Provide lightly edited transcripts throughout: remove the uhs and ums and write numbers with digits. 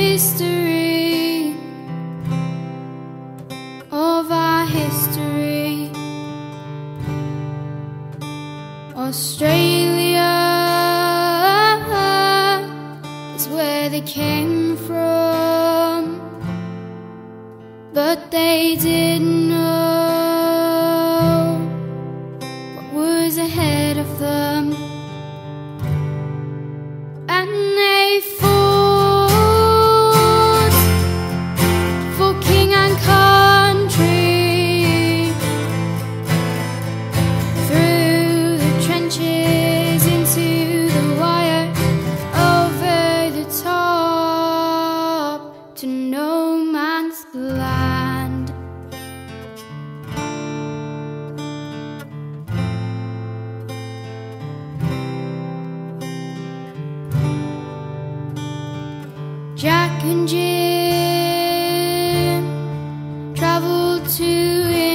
mystery of our history. Australia is where they came from, but they didn't know what was ahead of them. And they fought for king and country through the trenches, into the wire, over the top to no man's land. Jack and Jim travelled to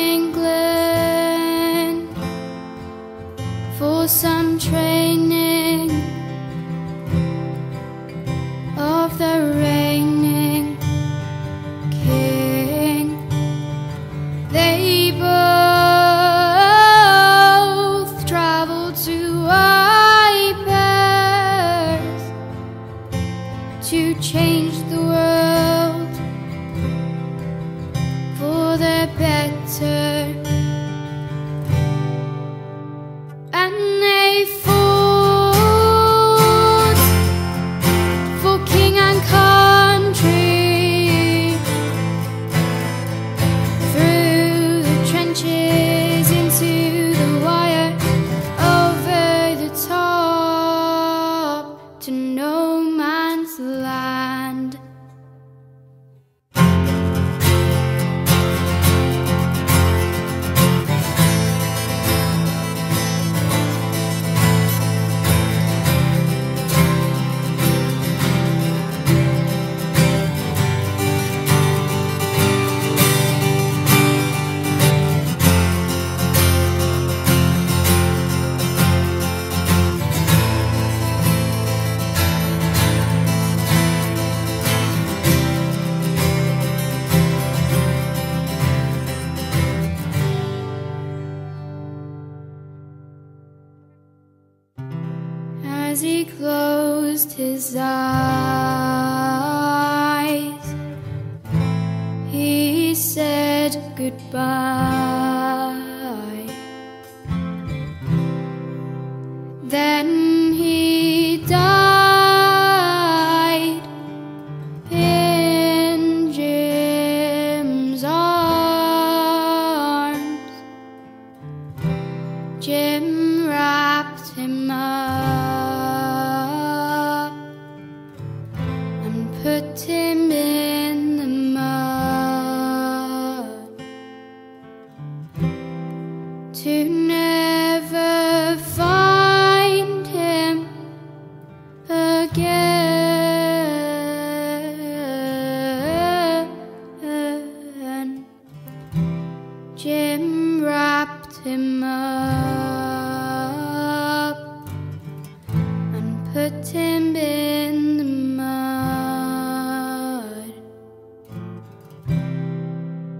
England for some training of the reigning king. They both travelled to Ypres to change the world for the better. And they fought for king and country through the trenches, into the wire, over the top to no man's land. As he closed his eyes, he said goodbye. Then he died in Jim's arms. Jim wrapped him up, put him in the mud, to never find him again. Jim wrapped him up and put him in the mud,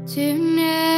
to never